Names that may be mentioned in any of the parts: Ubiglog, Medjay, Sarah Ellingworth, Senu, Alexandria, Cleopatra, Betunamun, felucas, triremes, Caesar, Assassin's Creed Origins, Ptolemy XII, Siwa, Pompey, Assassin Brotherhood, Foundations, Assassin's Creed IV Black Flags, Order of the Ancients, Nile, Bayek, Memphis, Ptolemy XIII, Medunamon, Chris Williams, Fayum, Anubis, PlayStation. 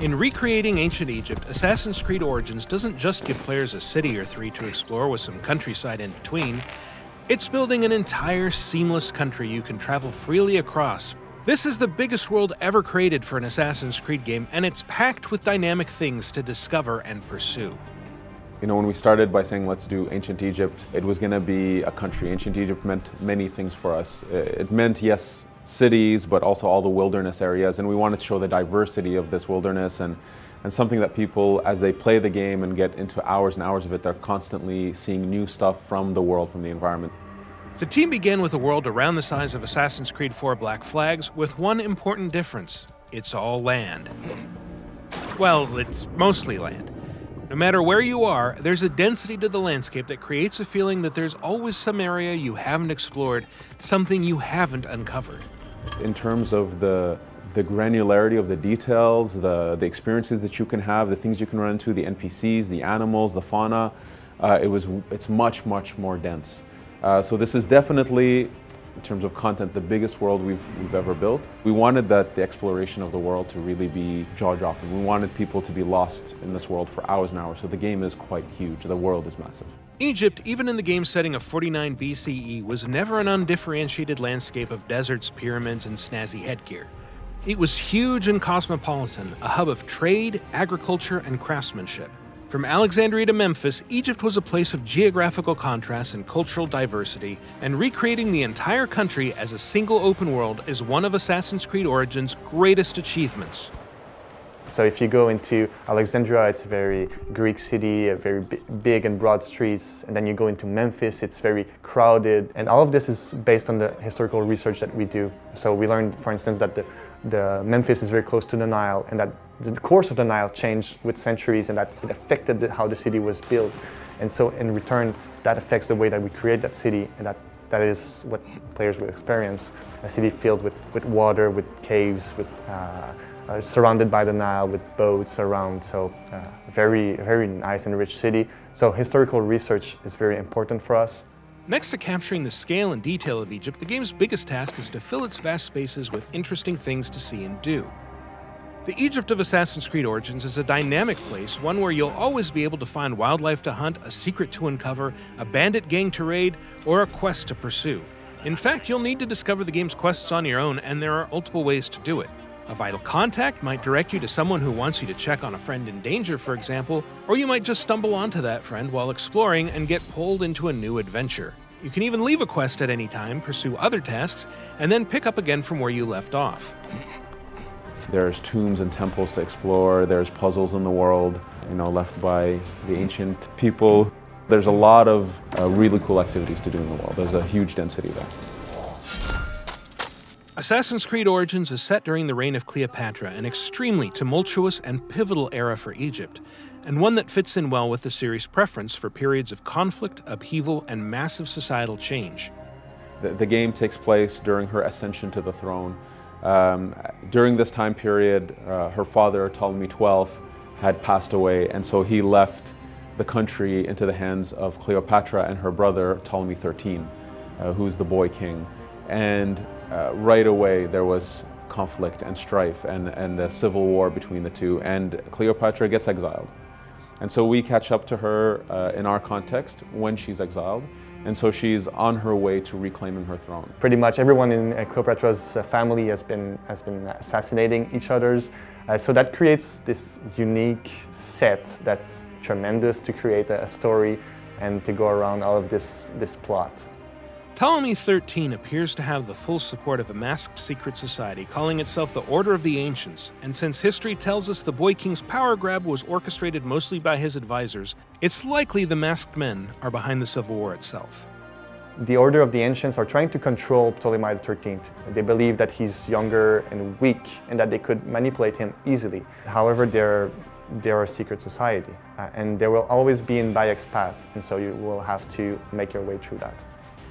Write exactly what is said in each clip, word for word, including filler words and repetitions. In recreating ancient Egypt, Assassin's Creed Origins doesn't just give players a city or three to explore with some countryside in between. It's building an entire seamless country you can travel freely across. This is the biggest world ever created for an Assassin's Creed game, and it's packed with dynamic things to discover and pursue. You know, when we started by saying, let's do ancient Egypt, it was going to be a country. Ancient Egypt meant many things for us. It meant, yes, cities, but also all the wilderness areas, and we wanted to show the diversity of this wilderness and, and something that people, as they play the game and get into hours and hours of it, they're constantly seeing new stuff from the world, from the environment. The team began with a world around the size of Assassin's Creed four Black Flags, with one important difference. It's all land. Well, it's mostly land. No matter where you are, there's a density to the landscape that creates a feeling that there's always some area you haven't explored, something you haven't uncovered. In terms of the, the granularity of the details, the, the experiences that you can have, the things you can run into, the N P Cs, the animals, the fauna, uh, it was, it's much, much more dense. Uh, so this is definitely, in terms of content, the biggest world we've, we've ever built. We wanted that the exploration of the world to really be jaw-dropping. We wanted people to be lost in this world for hours and hours, so the game is quite huge. The world is massive. Egypt, even in the game setting of forty-nine B C E, was never an undifferentiated landscape of deserts, pyramids, and snazzy headgear. It was huge and cosmopolitan, a hub of trade, agriculture, and craftsmanship. From Alexandria to Memphis, Egypt was a place of geographical contrast and cultural diversity, and recreating the entire country as a single open world is one of Assassin's Creed Origins' greatest achievements. So if you go into Alexandria, it's a very Greek city, a very big and broad streets, and then you go into Memphis, it's very crowded, and all of this is based on the historical research that we do. So we learned, for instance, that the, the Memphis is very close to the Nile, and that the course of the Nile changed with centuries, and that it affected how the city was built. And so in return, that affects the way that we create that city, and that, that is what players will experience. A city filled with, with water, with caves, with, uh, uh, surrounded by the Nile, with boats around. So uh, very, very nice and rich city. So historical research is very important for us. Next to capturing the scale and detail of Egypt, the game's biggest task is to fill its vast spaces with interesting things to see and do. The Egypt of Assassin's Creed Origins is a dynamic place, one where you'll always be able to find wildlife to hunt, a secret to uncover, a bandit gang to raid, or a quest to pursue. In fact, you'll need to discover the game's quests on your own, and there are multiple ways to do it. A vital contact might direct you to someone who wants you to check on a friend in danger, for example, or you might just stumble onto that friend while exploring and get pulled into a new adventure. You can even leave a quest at any time, pursue other tasks, and then pick up again from where you left off. There's tombs and temples to explore, there's puzzles in the world, you know, left by the ancient people. There's a lot of uh, really cool activities to do in the world. There's a huge density there. Assassin's Creed Origins is set during the reign of Cleopatra, an extremely tumultuous and pivotal era for Egypt, and one that fits in well with the series' preference for periods of conflict, upheaval, and massive societal change. The, the game takes place during her ascension to the throne. Um, during this time period, uh, her father, Ptolemy the twelfth, had passed away, and so he left the country into the hands of Cleopatra and her brother, Ptolemy the thirteenth, uh, who's the boy king. And uh, right away, there was conflict and strife and, and a civil war between the two, and Cleopatra gets exiled. And so we catch up to her uh, in our context when she's exiled. And so she's on her way to reclaiming her throne. Pretty much everyone in uh, Cleopatra's uh, family has been, has been assassinating each other's. Uh, so that creates this unique set that's tremendous to create a, a story and to go around all of this, this plot. Ptolemy the thirteenth appears to have the full support of a masked secret society calling itself the Order of the Ancients, and since history tells us the boy king's power grab was orchestrated mostly by his advisors, it's likely the masked men are behind the civil war itself. The Order of the Ancients are trying to control Ptolemy the thirteenth. They believe that he's younger and weak and that they could manipulate him easily. However, they're they're a secret society, uh, and they will always be in Bayek's path, and so you will have to make your way through that.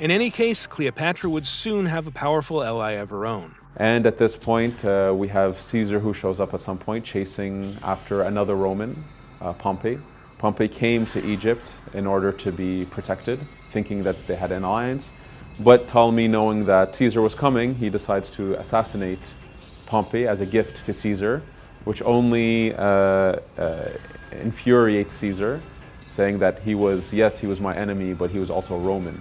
In any case, Cleopatra would soon have a powerful ally of her own. And at this point, uh, we have Caesar, who shows up at some point chasing after another Roman, uh, Pompey. Pompey came to Egypt in order to be protected, thinking that they had an alliance. But Ptolemy, knowing that Caesar was coming, he decides to assassinate Pompey as a gift to Caesar. which only uh, uh, infuriates Caesar, saying that he was, yes, he was my enemy, but he was also Roman.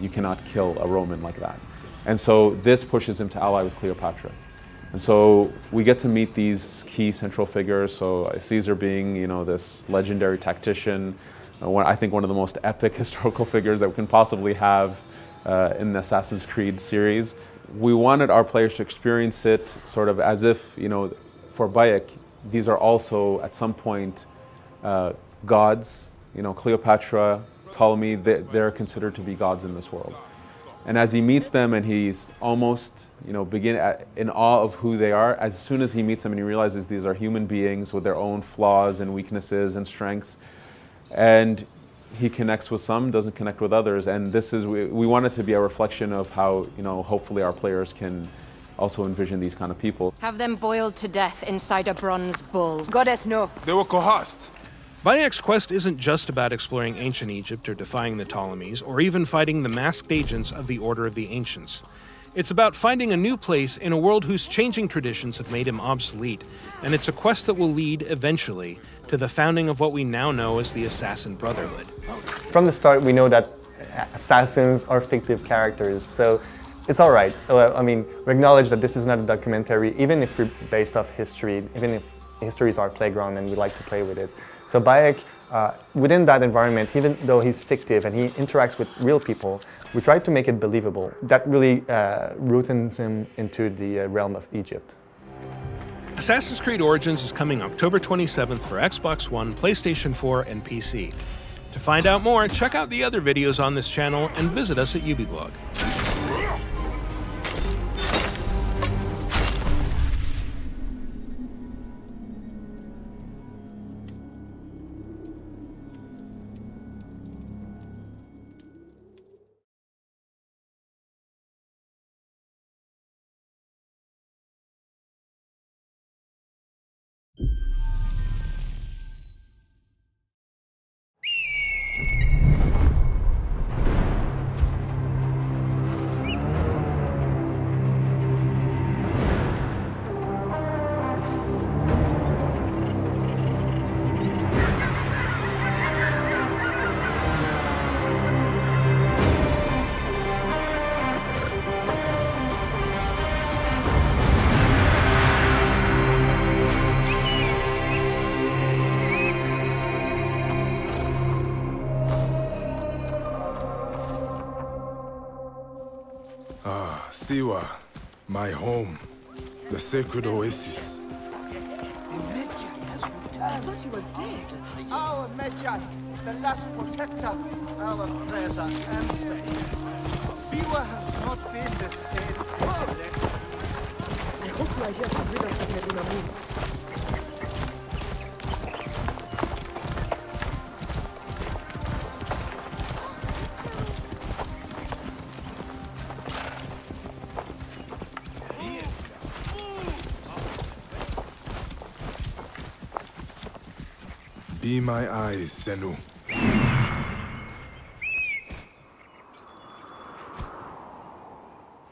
You cannot kill a Roman like that. And so this pushes him to ally with Cleopatra. And so we get to meet these key central figures, so Caesar being, you know, this legendary tactician, uh, one, I think one of the most epic historical figures that we can possibly have uh, in the Assassin's Creed series. We wanted our players to experience it sort of as if, you know, for Bayek, these are also at some point uh, gods. You know, Cleopatra, Ptolemy, they, they're considered to be gods in this world. And as he meets them and he's almost, you know, begin at, in awe of who they are, as soon as he meets them and he realizes these are human beings with their own flaws and weaknesses and strengths, and he connects with some, doesn't connect with others, and this is, we, we want it to be a reflection of how, you know, hopefully our players can also envision these kind of people. Have them boiled to death inside a bronze bull. Goddess, no. They were coerced. Bayek's quest isn't just about exploring ancient Egypt or defying the Ptolemies or even fighting the masked agents of the Order of the Ancients. It's about finding a new place in a world whose changing traditions have made him obsolete, and it's a quest that will lead, eventually, to the founding of what we now know as the Assassin Brotherhood. From the start, we know that assassins are fictive characters, so it's all right. I mean, we acknowledge that this is not a documentary, even if we're based off history, even if history is our playground and we like to play with it. So Bayek, uh, within that environment, even though he's fictive and he interacts with real people, we tried to make it believable. That really uh, rootens him into the uh, realm of Egypt. Assassin's Creed Origins is coming October twenty-seventh for Xbox One, PlayStation four, and P C. To find out more, check out the other videos on this channel and visit us at Ubiglog. Ah, Siwa, my home, the sacred oasis. Medjay has returned. I thought he was dead. Our Medjay, the last protector, our treasure ancestor. Siwa has not been the same since I hope you are here to rid us of Medunamon. Be my eyes, Senu.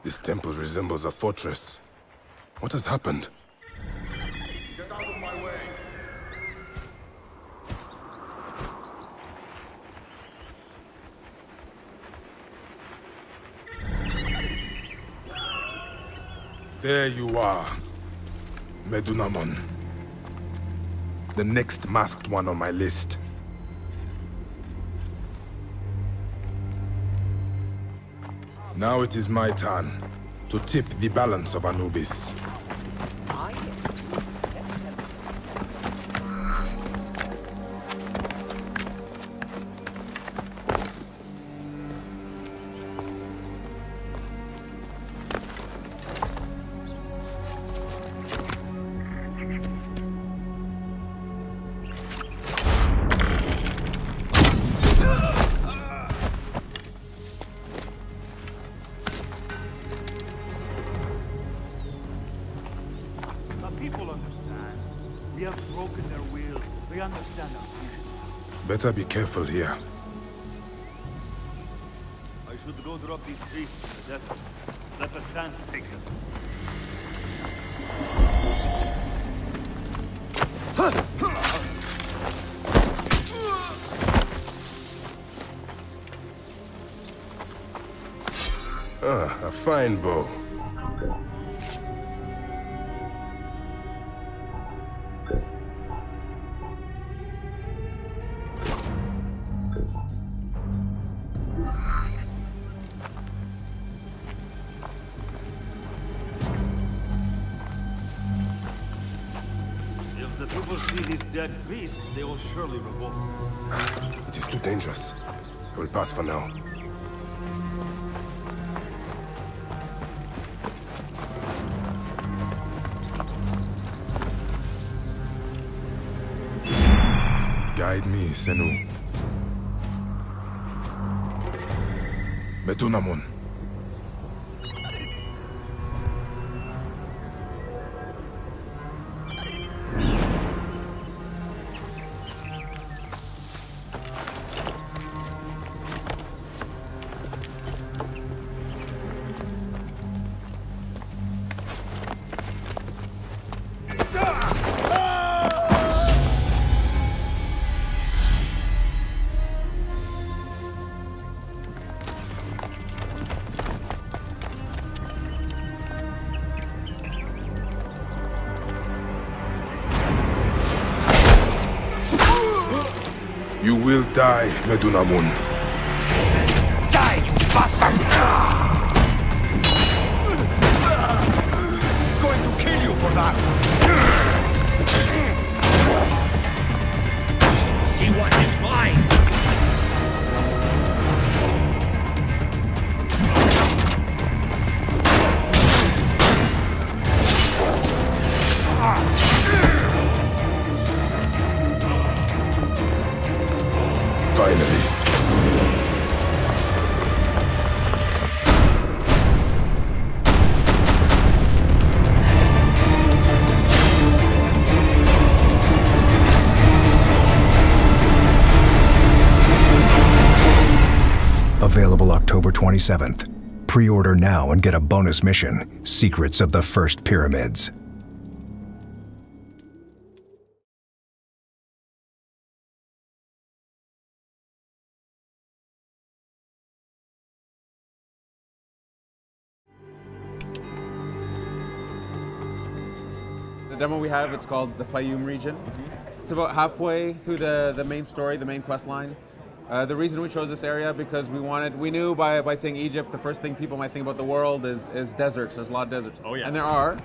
This temple resembles a fortress. What has happened? Get out of my way! There you are, Medunamon. The next masked one on my list. Now it is my turn to tip the balance of Anubis. Better be careful here. I should go drop these trees to the desert. Let us stand, take them. fine bow. If the people see these dead beasts, they will surely revolt. It is too dangerous. I will pass for now. Guide me, Senu. Betunamun. Die, Medunamon. Die, you bastard! I'm going to kill you for that! See what is mine! Available October twenty-seventh. Pre-order now and get a bonus mission, Secrets of the First Pyramids. The demo we have, it's called the Fayum region. It's about halfway through the, the main story, the main quest line. Uh, the reason we chose this area because we wanted, we knew by, by saying Egypt, the first thing people might think about the world is, is deserts. There's a lot of deserts. Oh, yeah. And there are,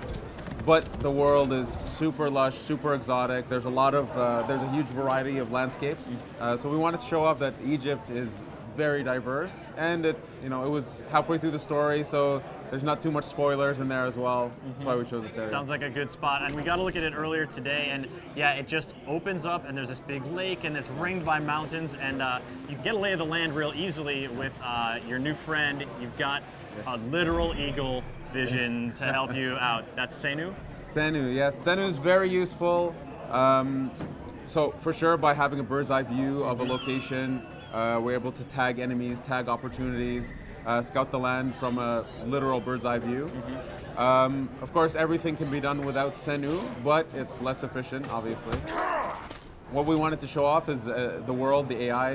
but the world is super lush, super exotic. There's a lot of, uh, there's a huge variety of landscapes. Uh, so we wanted to show off that Egypt is very diverse, and it, you know, it was halfway through the story, so there's not too much spoilers in there as well. That's why we chose this area. Sounds like a good spot, and we got to look at it earlier today, and yeah, it just opens up, and there's this big lake, and it's ringed by mountains, and uh, you get a lay of the land real easily with uh, your new friend. You've got yes. a literal eagle vision yes. to help you out. That's Senu? Senu, yes. Senu's very useful. Um, so for sure, by having a bird's eye view of a location, Uh, we're able to tag enemies, tag opportunities, uh, scout the land from a literal bird's eye view. Mm-hmm. um, of course, everything can be done without Senu, but it's less efficient, obviously. What we wanted to show off is uh, the world, the A I,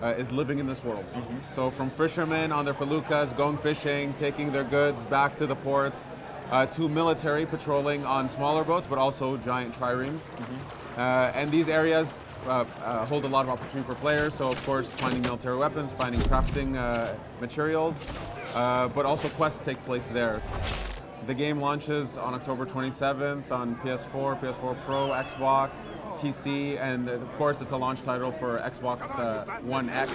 uh, is living in this world. Mm-hmm. So from fishermen on their felucas, going fishing, taking their goods back to the ports, uh, to military patrolling on smaller boats, but also giant triremes. Mm-hmm. uh, and these areas Uh, uh, hold a lot of opportunity for players, so of course finding military weapons, finding crafting uh, materials, uh, but also quests take place there. The game launches on October twenty-seventh on P S four, P S four Pro, Xbox, P C, and of course it's a launch title for Xbox uh, One X.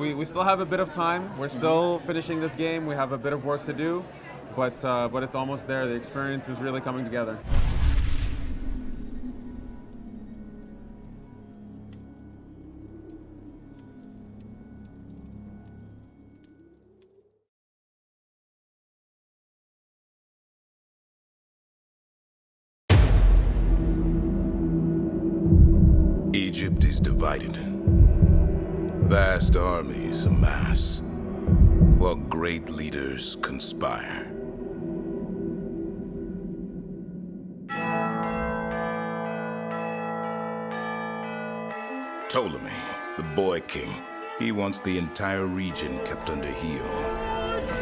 We, we still have a bit of time, we're still finishing this game, we have a bit of work to do, but, uh, but it's almost there, the experience is really coming together. Egypt is divided. Vast armies amass, while great leaders conspire. Ptolemy, the boy king, he wants the entire region kept under heel.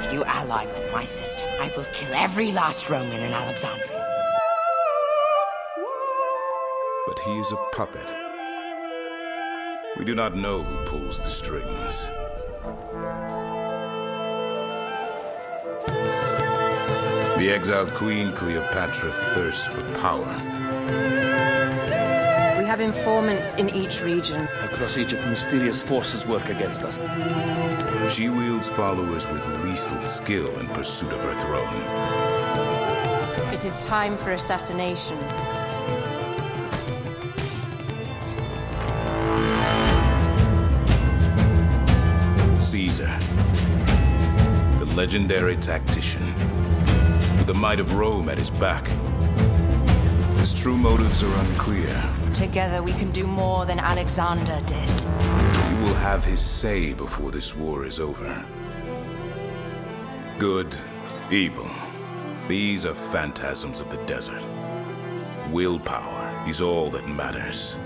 If you ally with my system, I will kill every last Roman in Alexandria. But he is a puppet. We do not know who pulls the strings. The exiled queen Cleopatra thirsts for power. We have informants in each region. Across Egypt, mysterious forces work against us. She wields followers with lethal skill in pursuit of her throne. It is time for assassinations. Caesar, the legendary tactician, with the might of Rome at his back. His true motives are unclear. Together we can do more than Alexander did. He will have his say before this war is over. Good, evil. These are phantasms of the desert. Willpower is all that matters.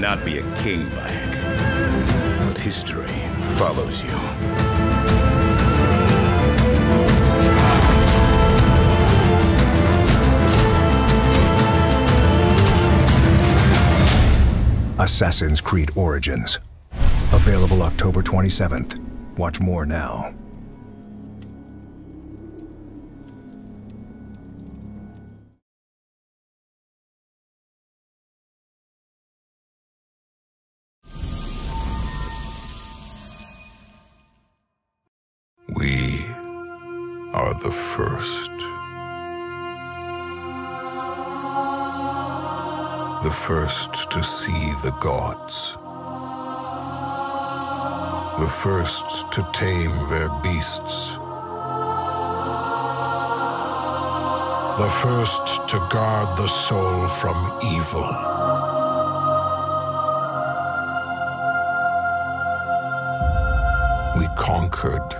Not be a king, Bayek, but history follows you. Assassin's Creed Origins. Available October twenty-seventh. Watch more now. We are the first. The first to see the gods. The first to tame their beasts. The first to guard the soul from evil. We conquered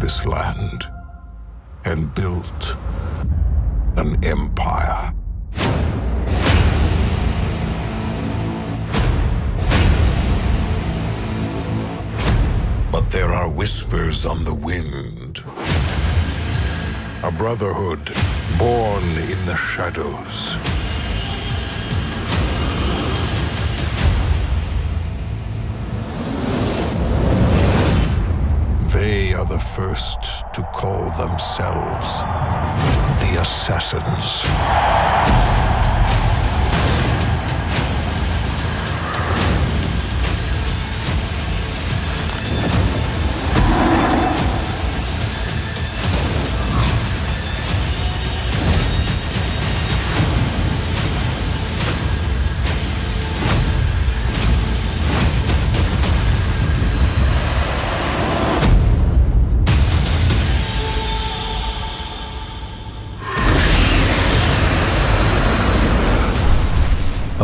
this land and built an empire. But there are whispers on the wind. A brotherhood born in the shadows. They are the first to call themselves the Assassins.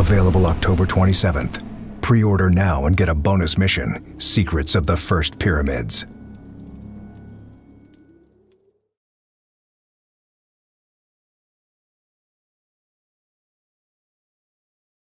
Available October twenty-seventh. Pre-order now and get a bonus mission, Secrets of the First Pyramids.